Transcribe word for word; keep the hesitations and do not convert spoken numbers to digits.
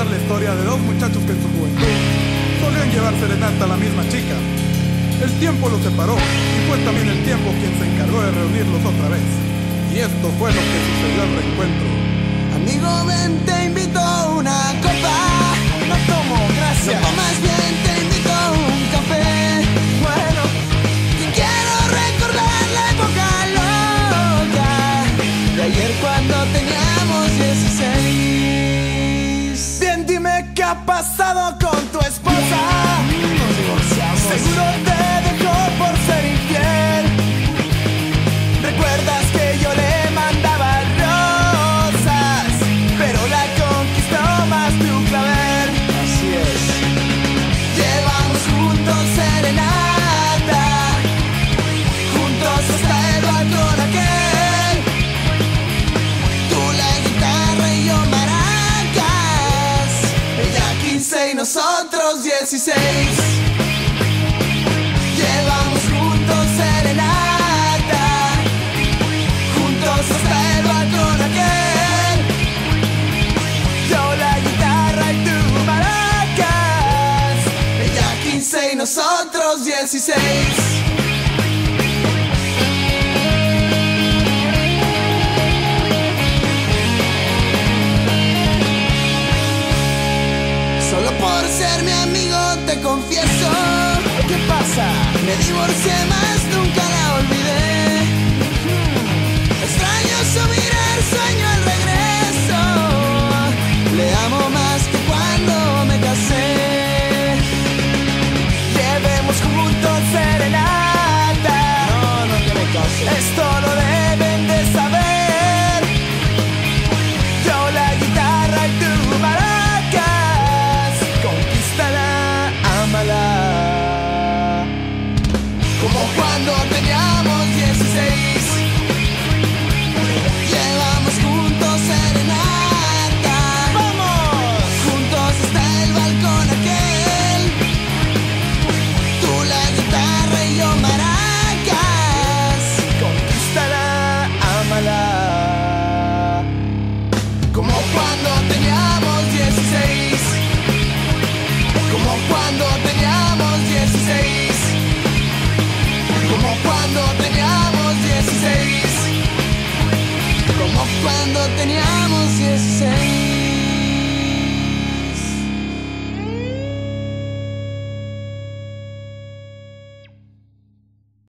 contar la historia de dos muchachos que en su juventud solían llevar serenata a la misma chica. El tiempo los separó y fue también el tiempo quien se encargó de reunirlos otra vez. Y esto fue lo que sucedió al reencuentro. Amigo, ven, te invito a una copa. No tomo, gracias. No, más bien te invito a un café. Bueno, que quiero recordar la época loca de ayer cuando teníamos dieciséis. Bien, dime qué ha pasado con tu esposa. Nos divorciamos. Seguro te dejó por ser infiel. ¿Recuerdas que yo le mandaba rosas, pero la conquistó más de un clavel? Así es. Llevamos juntos serenata, juntos hasta el balcón aquel. Tú la guitarra y yo maracas, ella quince y nosotros dieciséis. Nosotros dieciséis. Solo por ser mi amigo te confieso. ¿Qué pasa? Me divorcié, más nunca la olvidé.